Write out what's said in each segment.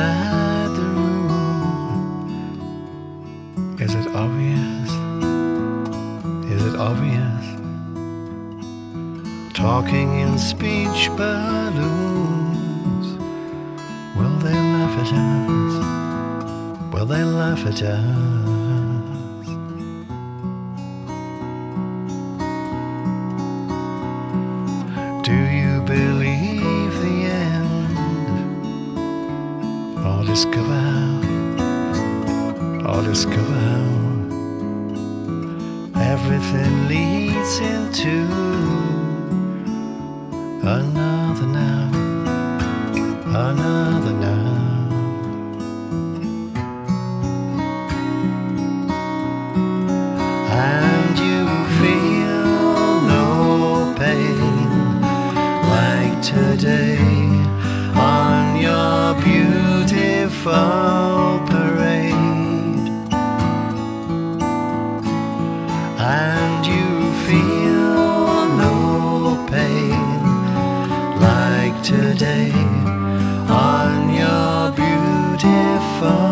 inside the room. Is it obvious? Is it obvious? Talking in speech balloons. Will they laugh at us? Will they laugh at us? Do you believe the end? All is covered. All is covered. Everything leads into another now. Another now. And you feel no pain. Today on your beautiful parade, and you feel no pain like today on your beautiful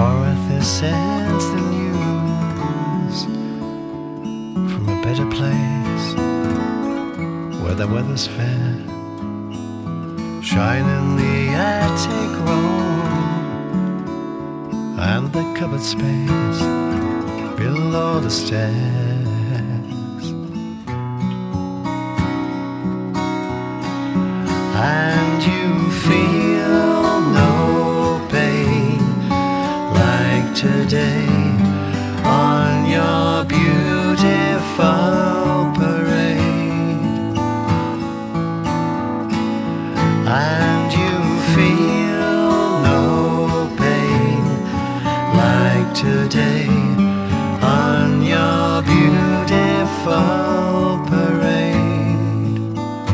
Dorothy sends the news from a better place where the weather's fair. Shine in the attic room and the cupboard space below the stairs. And you feel today on your beautiful parade, and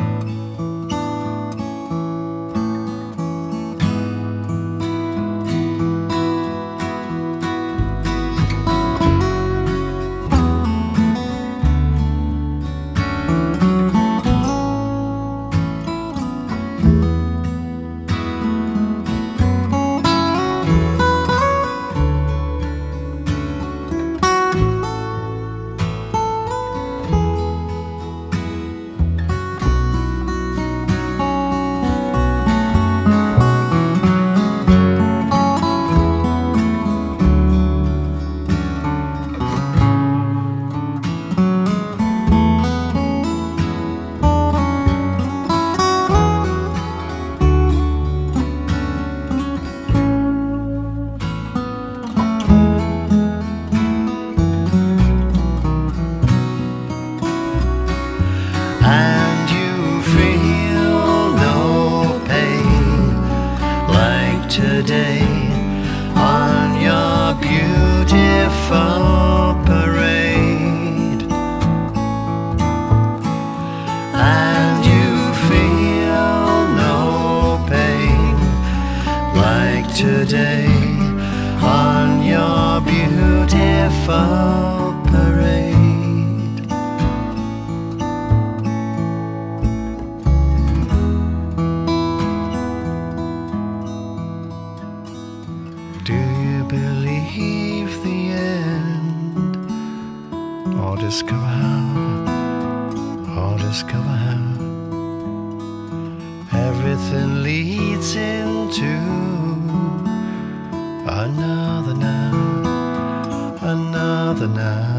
you feel no pain like today on your beautiful today on your beautiful parade, and you feel no pain like today on your beautiful parade. Believe the end, or discover how, or discover how everything leads into another now, another now.